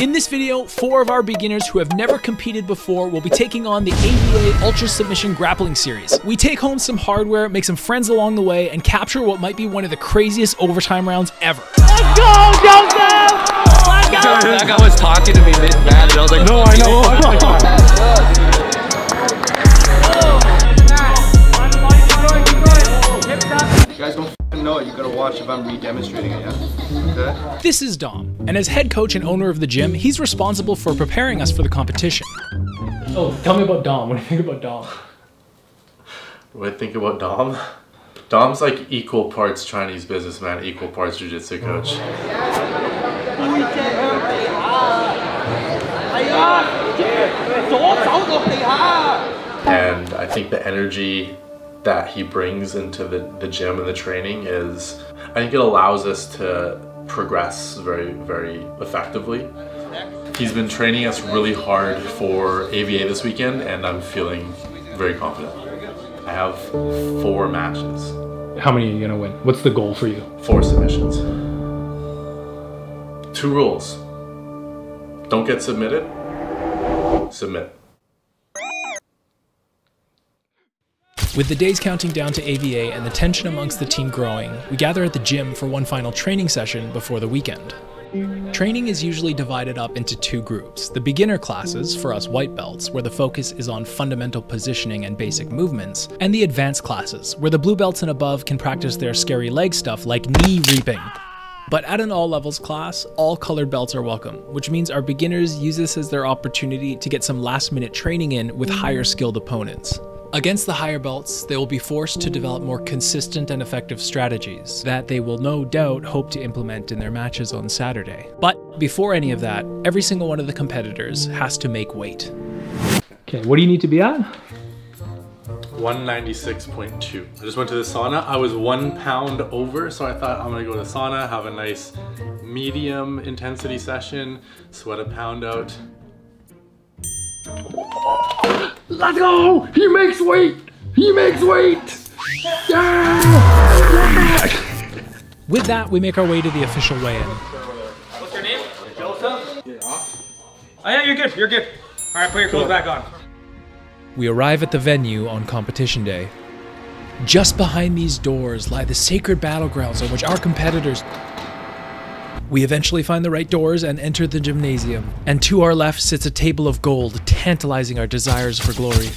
In this video, four of our beginners who have never competed before will be taking on the AVA Ultra Submission Grappling Series. We take home some hardware, make some friends along the way, and capture what might be one of the craziest overtime rounds ever. Let's go, Joseph! That guy was talking to me mid-match, and I was like, no, I know. You guys don't f***ing know it. You gotta watch if I'm re-demonstrating it, yeah? Okay? This is Dom, and as head coach and owner of the gym, he's responsible for preparing us for the competition. Oh, tell me about Dom. What do you think about Dom? What do I think about Dom? Dom's like equal parts Chinese businessman, equal parts jiu-jitsu coach. And I think the energy that he brings into the gym and the training is, I think it allows us to progress very, very effectively. He's been training us really hard for AVA this weekend, and I'm feeling very confident. I have four matches. How many are you gonna win? What's the goal for you? Four submissions. Two rules. Don't get submitted. Submit. With the days counting down to AVA and the tension amongst the team growing, we gather at the gym for one final training session before the weekend. Training is usually divided up into two groups. The beginner classes, for us white belts, where the focus is on fundamental positioning and basic movements, and the advanced classes, where the blue belts and above can practice their scary leg stuff like knee reaping. But at an all levels class, all colored belts are welcome, which means our beginners use this as their opportunity to get some last minute training in with higher skilled opponents. Against the higher belts, they will be forced to develop more consistent and effective strategies that they will no doubt hope to implement in their matches on Saturday. But before any of that, every single one of the competitors has to make weight. Okay, what do you need to be at? 196.2. I just went to the sauna. I was 1 pound over, so I thought I'm gonna go to the sauna, have a nice medium intensity session, sweat a pound out. Let's go! He makes weight! He makes weight! Yeah! Yeah! With that, we make our way to the official weigh-in. What's your name? Joseph? Yeah. Oh yeah, you're good, you're good. All right, put your clothes back on. We arrive at the venue on competition day. Just behind these doors lie the sacred battlegrounds on which our competitors... We eventually find the right doors and enter the gymnasium. And to our left sits a table of gold, tantalizing our desires for glory.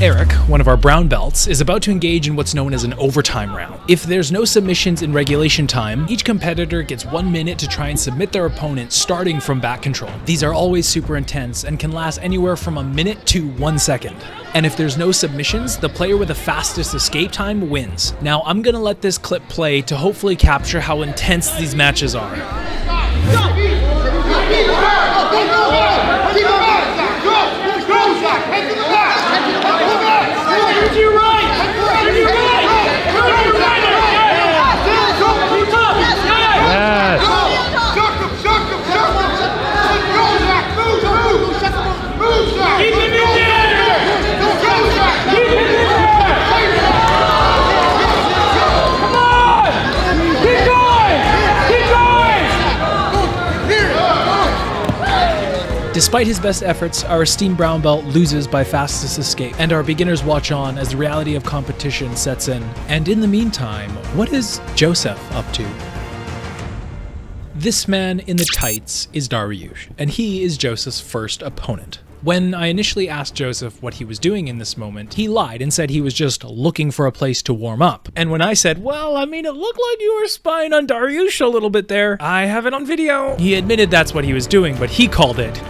Eric, one of our brown belts, is about to engage in what's known as an overtime round. If there's no submissions in regulation time, each competitor gets 1 minute to try and submit their opponent starting from back control. These are always super intense and can last anywhere from a minute to 1 second. And if there's no submissions, the player with the fastest escape time wins. Now I'm gonna let this clip play to hopefully capture how intense these matches are. Despite his best efforts, our esteemed brown belt loses by fastest escape, and our beginners watch on as the reality of competition sets in. And in the meantime, what is Joseph up to? This man in the tights is Dariush, and he is Joseph's first opponent. When I initially asked Joseph what he was doing in this moment, he lied and said he was just looking for a place to warm up. And when I said, well, I mean, it looked like you were spying on Dariush a little bit there. I have it on video. He admitted that's what he was doing, but he called it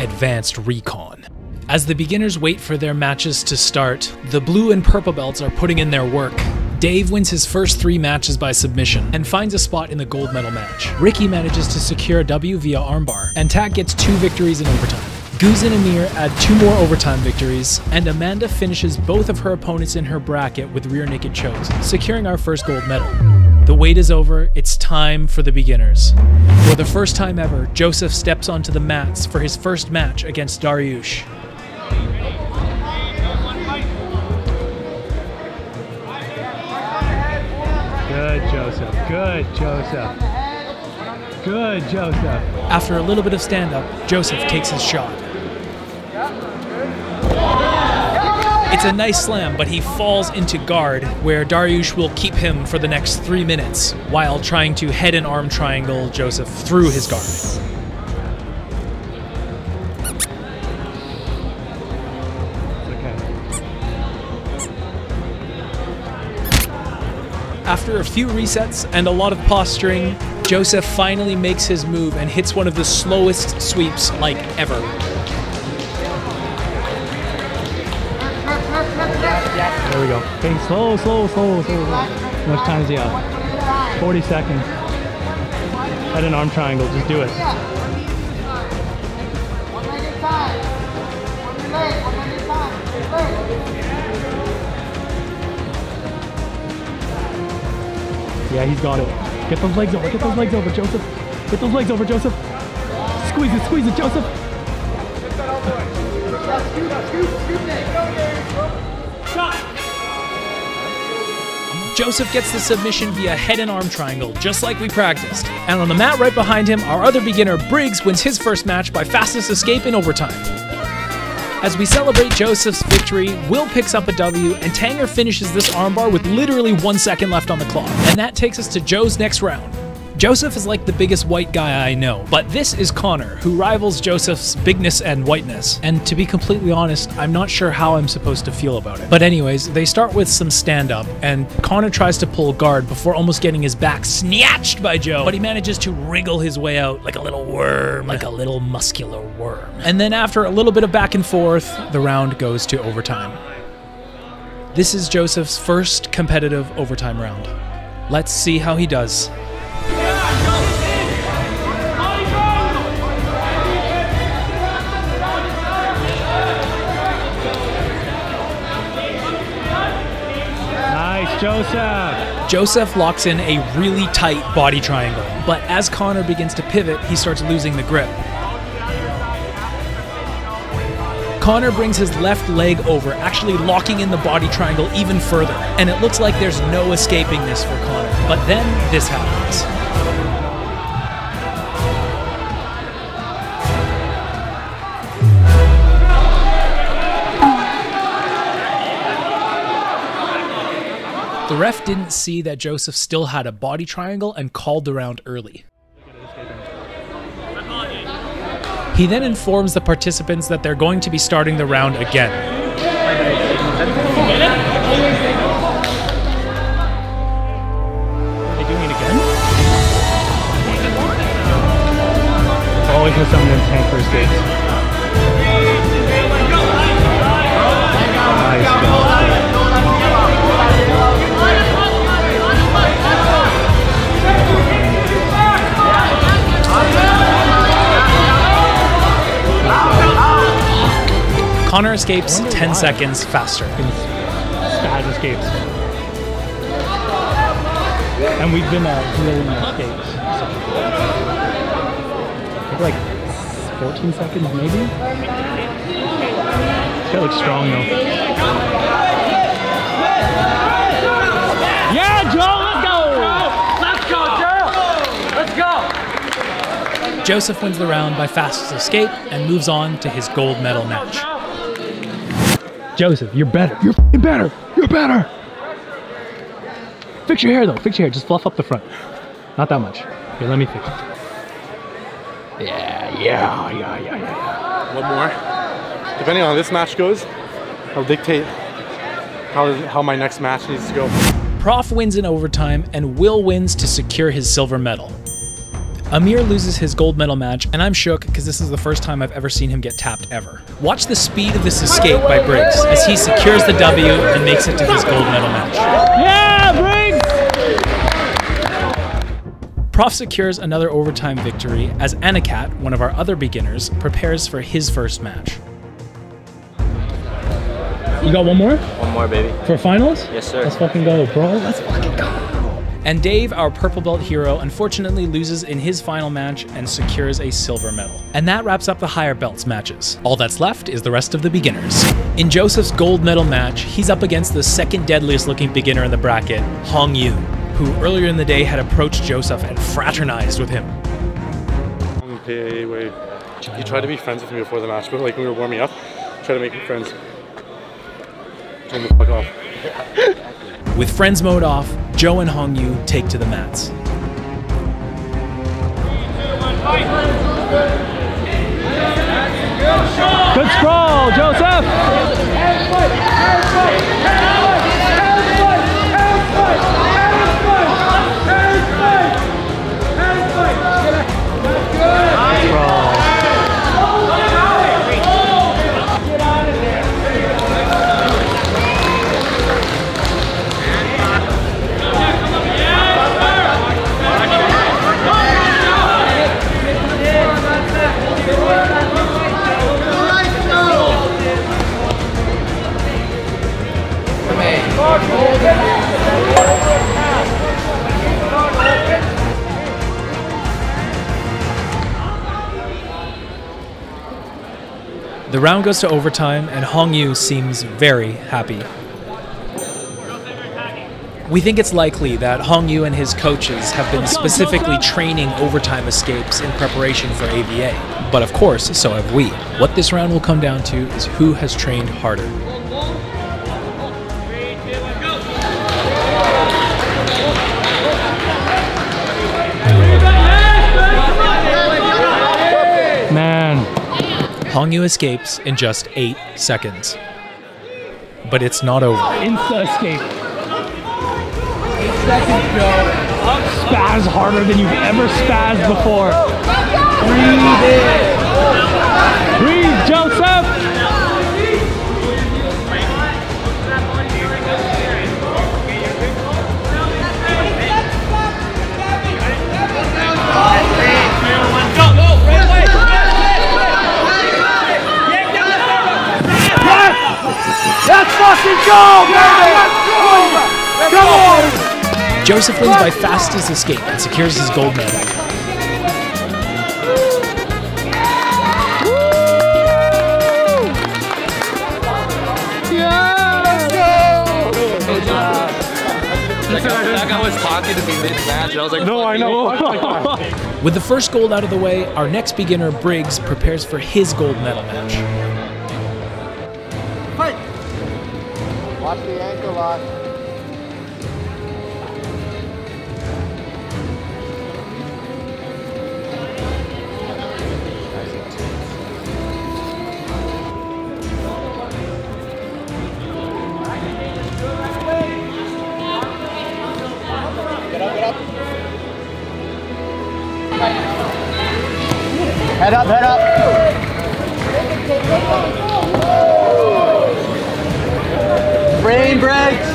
advanced recon. As the beginners wait for their matches to start, the blue and purple belts are putting in their work. Dave wins his first three matches by submission and finds a spot in the gold medal match. Ricky manages to secure a W via armbar, and Tak gets two victories in overtime. Guz and Amir add two more overtime victories, and Amanda finishes both of her opponents in her bracket with rear naked chokes, securing our first gold medal. The wait is over, it's time for the beginners. For the first time ever, Joseph steps onto the mats for his first match against Dariush. Good, Joseph. Good, Joseph. Good, Joseph. After a little bit of stand-up, Joseph takes his shot. It's a nice slam, but he falls into guard, where Dariush will keep him for the next 3 minutes while trying to head and arm triangle Joseph through his guard. Okay. After a few resets and a lot of posturing, Joseph finally makes his move and hits one of the slowest sweeps like ever. There we go. Okay, slow, slow, slow, slow. How much time is he out? 40 seconds. Head and arm triangle, just do it. Yeah, he's got it. Get those legs over, get those legs over, Joseph. Get those legs over, Joseph. Squeeze it, Joseph. Shot! Joseph gets the submission via head and arm triangle, just like we practiced. And on the mat right behind him, our other beginner, Briggs, wins his first match by fastest escape in overtime. As we celebrate Joseph's victory, Will picks up a W, and Tanger finishes this armbar with literally 1 second left on the clock. And that takes us to Joe's next round. Joseph is like the biggest white guy I know, but this is Connor, who rivals Joseph's bigness and whiteness. And to be completely honest, I'm not sure how I'm supposed to feel about it. But anyways, they start with some stand-up, and Connor tries to pull guard before almost getting his back snatched by Joe, but he manages to wriggle his way out like a little worm, like a little muscular worm. And then after a little bit of back and forth, the round goes to overtime. This is Joseph's first competitive overtime round. Let's see how he does. Joseph locks in a really tight body triangle, but as Connor begins to pivot, he starts losing the grip. Connor brings his left leg over, actually locking in the body triangle even further, and it looks like there's no escaping this for Connor. But then this happens. The ref didn't see that Joseph still had a body triangle and called the round early. He then informs the participants that they're going to be starting the round again. Are they doing it again? Always has something in tank for his dates. Nice. Connor escapes 10 seconds faster. Sahaj escapes. And we've been drilling escapes. So. Like 14 seconds maybe? That looks strong though. Yeah, Joe! Joseph wins the round by fastest escape and moves on to his gold medal match. Joseph, you're better. You're f***ing better. You're better. Fix your hair though. Fix your hair. Just fluff up the front. Not that much. Here, let me fix it. Yeah. One more. Depending on how this match goes, I'll dictate how my next match needs to go. Prof wins in overtime and Will wins to secure his silver medal. Amir loses his gold medal match, and I'm shook because this is the first time I've ever seen him get tapped ever. Watch the speed of this escape by Briggs as he secures the W and makes it to his gold medal match. Yeah, Briggs! Prof secures another overtime victory as Anikat, one of our other beginners, prepares for his first match. You got one more? One more, baby. For finals? Yes, sir. Let's fucking go, bro. Let's fucking go. And Dave, our purple belt hero, unfortunately loses in his final match and secures a silver medal. And that wraps up the higher belts matches. All that's left is the rest of the beginners. In Joseph's gold medal match, he's up against the second deadliest looking beginner in the bracket, Hong Yu, who earlier in the day had approached Joseph and fraternized with him. PAA way. He tried to be friends with me before the match, but like when we were warming up, try to make him friends. Turn the fuck off. With friends mode off, Joe and Hong Yu take to the mats. 3, 2, 1, fight! Good sprawl, Joseph! The round goes to overtime, and Hong Yu seems very happy. We think it's likely that Hong Yu and his coaches have been specifically training overtime escapes in preparation for AVA. But of course, so have we. What this round will come down to is who has trained harder. Hong Yu escapes in just 8 seconds. But it's not over. Insta-escape. 8 seconds, Joe. Spaz harder than you've ever spazzed before. Breathe in. Breathe, Joseph! Go, go, right away! Let's fucking go, baby! Come on! Joseph wins by fastest escape and secures his gold medal. Yeah, let's go! That guy was talking to me mid-match, and I was like, no, I know. With the first gold out of the way, our next beginner, Briggs, prepares for his gold medal match. Watch the ankle lock. Get up, get up. Head up, head up. Brain breaks.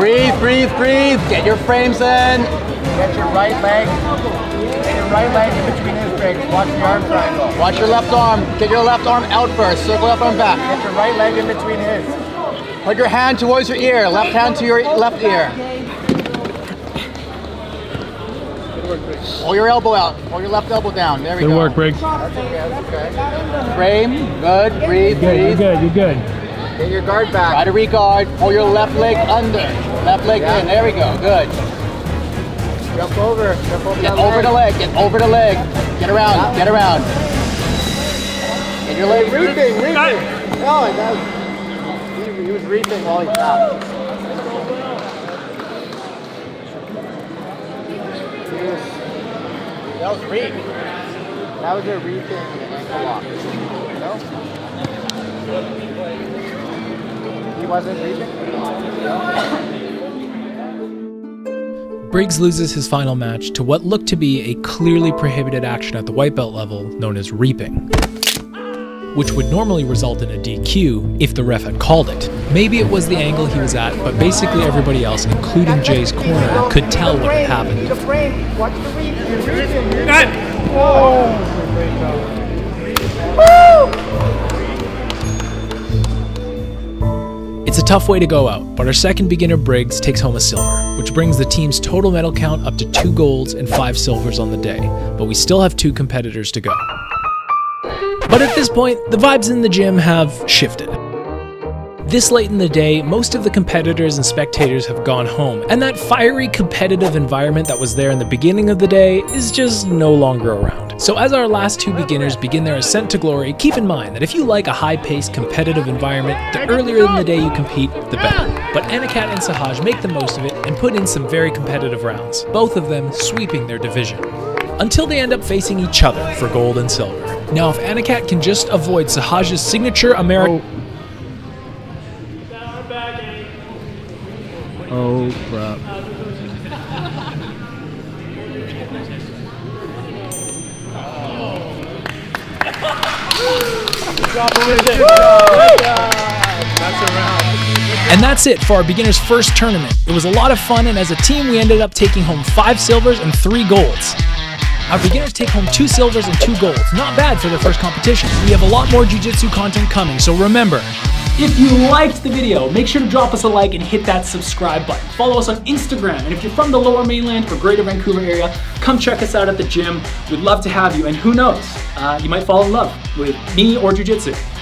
Breathe, breathe, breathe. Get your frames in. Get your right leg. Get your right leg in between his breaks. Watch the arm triangle. Watch your left arm. Get your left arm out first. Circle up and back. Get your right leg in between his. Put your hand towards your ear. Left hand to your left ear. Pull your elbow out. Pull your left elbow down. There we go. Good work, Briggs. That's okay, that's okay. Frame. Good. Breathe. Breathe. You're good. You're good. Get your guard back. Try to re-guard. Pull your left leg under. Left leg in. There we go. Good. Jump over. Jump over. Get over the leg. Get over the leg. Get around. Get around. Get your leg. Reaping. Reaping. No, that was, he was reaping all he got. That was read. That was a read thing and ankle lock. No? He wasn't reading? No. Briggs loses his final match to what looked to be a clearly prohibited action at the white belt level known as reaping, which would normally result in a DQ if the ref had called it. Maybe it was the angle he was at, but basically everybody else, including Jay's corner, could tell what had happened. It's a tough way to go out, but our second beginner Briggs takes home a silver, which brings the team's total medal count up to 2 golds and 5 silvers on the day, but we still have 2 competitors to go. But at this point, the vibes in the gym have shifted. This late in the day, most of the competitors and spectators have gone home, and that fiery competitive environment that was there in the beginning of the day is just no longer around. So as our last two beginners begin their ascent to glory, keep in mind that if you like a high-paced competitive environment, the earlier in the day you compete, the better. But Anikat and Sahaj make the most of it and put in some very competitive rounds, both of them sweeping their division, until they end up facing each other for gold and silver. Now if Anikat can just avoid Sahaj's signature American... Oh crap. And that's it for our beginner's first tournament. It was a lot of fun, and as a team we ended up taking home 5 silvers and 3 golds. Our beginners take home 2 silvers and 2 golds. Not bad for their first competition. We have a lot more jiu-jitsu content coming, so remember, if you liked the video, make sure to drop us a like and hit that subscribe button. Follow us on Instagram, and if you're from the Lower Mainland or Greater Vancouver area, come check us out at the gym. We'd love to have you, and who knows, you might fall in love with me or jiu-jitsu.